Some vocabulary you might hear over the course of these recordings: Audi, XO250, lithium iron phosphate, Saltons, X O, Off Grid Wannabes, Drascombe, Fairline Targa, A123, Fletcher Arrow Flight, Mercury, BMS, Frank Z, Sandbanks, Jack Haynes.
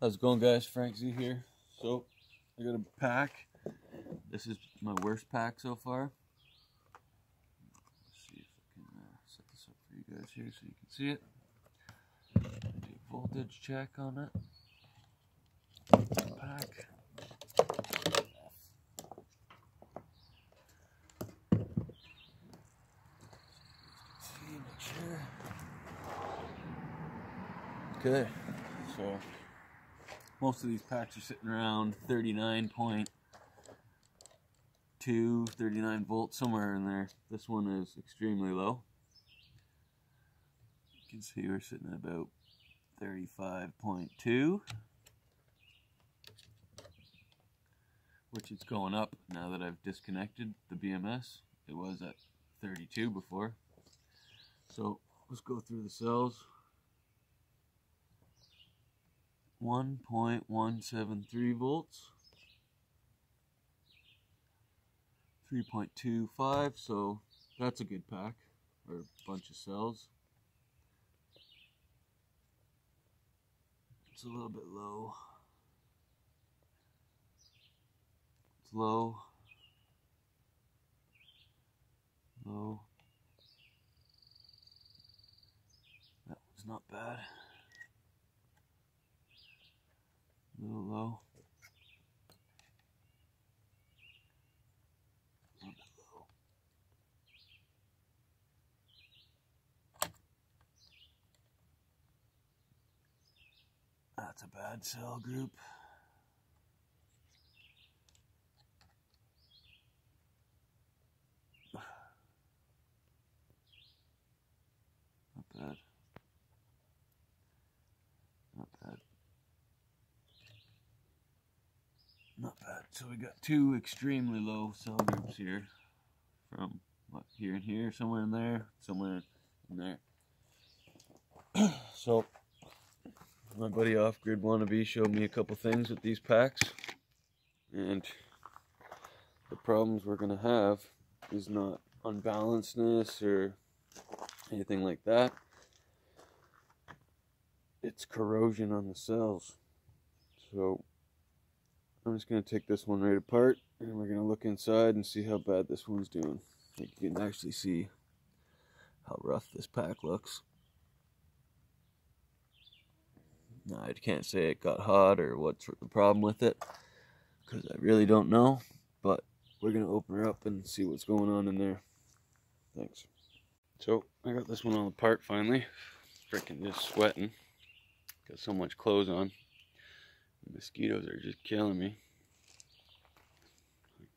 How's it going, guys? Frank Z here. So I got a pack. This is my worst pack so far. Let's see if I can set this up for you guys here so you can see it. Do a voltage check on it. Pack. Okay, so most of these packs are sitting around 39.2, 39 volts, somewhere in there. This one is extremely low. You can see we're sitting at about 35.2, which it's going up now that I've disconnected the BMS. It was at 32 before. So let's go through the cells. 1.173 volts, 3.25, so that's a good pack, or a bunch of cells. It's a little bit low. It's low, low. That one's not bad. A little low. A little bit low. That's a bad cell group. Not bad. Not bad. Not bad. So we got two extremely low cell groups here, from what, here and here, somewhere in there, somewhere in there. So my buddy Off Grid Wannabes showed me a couple things with these packs, and the problems we're gonna have is not unbalancedness or anything like that. It's corrosion on the cells. So I'm just going to take this one right apart, and we're going to look inside and see how bad this one's doing. I think you can actually see how rough this pack looks. Now, I can't say it got hot or what's the problem with it, because I really don't know, but we're going to open her up and see what's going on in there. Thanks. So, I got this one all apart finally. Freaking just sweating. Got so much clothes on. Mosquitoes are just killing me.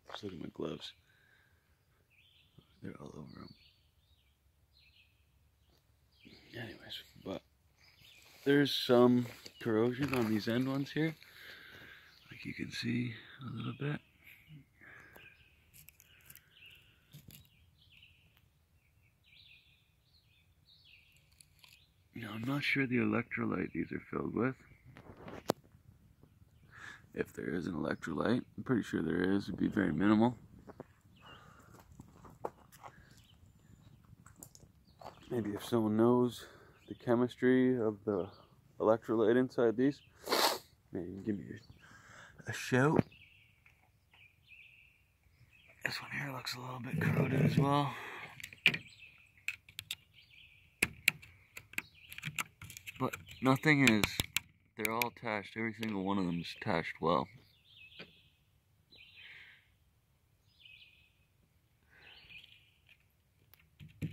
Just look at my gloves. They're all over them. Anyways, but there's some corrosion on these end ones here. Like you can see a little bit. Now, I'm not sure the electrolyte these are filled with. If there is an electrolyte, I'm pretty sure there is, it'd be very minimal. Maybe if someone knows the chemistry of the electrolyte inside these, maybe give me a shout. This one here looks a little bit corroded as well. But nothing is. They're all attached. Every single one of them is attached well. I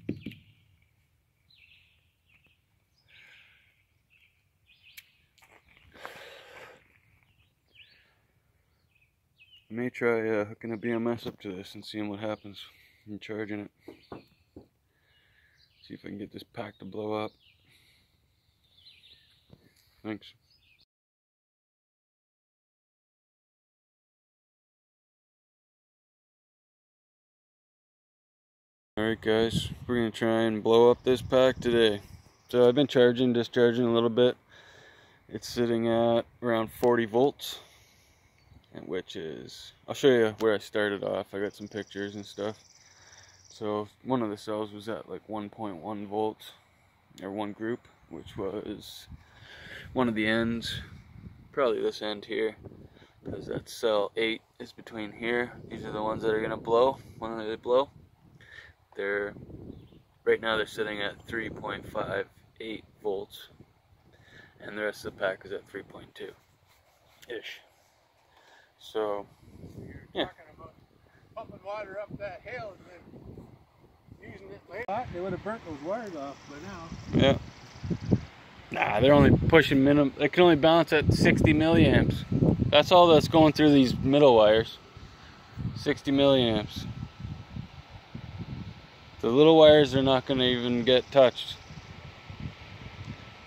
may try hooking a BMS up to this and seeing what happens. I'm charging it. See if I can get this pack to blow up. Thanks. Alright guys, we're going to try and blow up this pack today. So I've been charging, discharging a little bit. It's sitting at around 40 volts. Which is, I'll show you where I started off. I got some pictures and stuff. So one of the cells was at like 1.1 volts. Or one group, which was one of the ends. probably this end here, because that cell 8 is between here. These are the ones that are going to blow. When they blow, they're right now they're sitting at 3.58 volts, and the rest of the pack is at 3.2 ish. So yeah, pumping water up that hill and then using it later. They would have burnt those wires off by now. Yeah. Nah, they're only pushing minimum. They can only balance at 60 milliamps. That's all that's going through these middle wires. 60 milliamps. The little wires are not going to even get touched.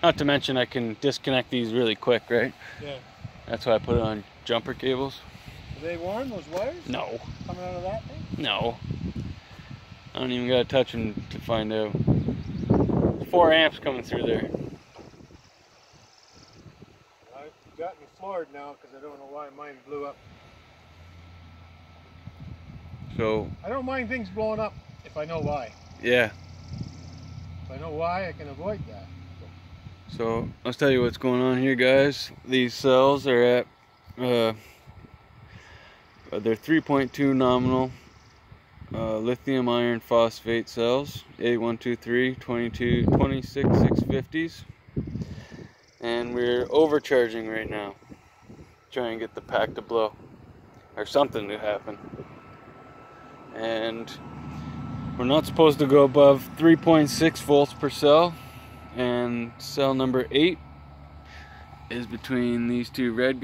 Not to mention I can disconnect these really quick, right? Yeah. That's why I put it on jumper cables. Are they warm, those wires? No. Coming out of that thing? No. I don't even got to touch them to find out. 4 amps coming through there. Got me floored now because I don't know why mine blew up. So I don't mind things blowing up if I know why. Yeah. If I know why, I can avoid that. So let's tell you what's going on here, guys. These cells are at they're 3.2 nominal lithium iron phosphate cells, A123 22 26 650s. And we're overcharging right now. Trying to get the pack to blow. Or something to happen. And we're not supposed to go above 3.6 volts per cell. And cell number 8 is between these two red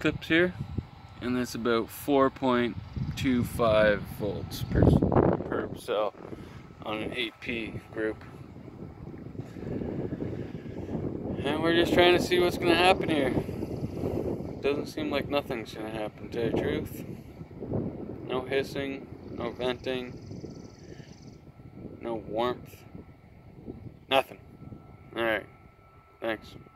clips here. And that's about 4.25 volts per cell on an 8P group. And we're just trying to see what's going to happen here. It doesn't seem like nothing's going to happen, to the truth. No hissing, no venting, no warmth, nothing. Alright, thanks.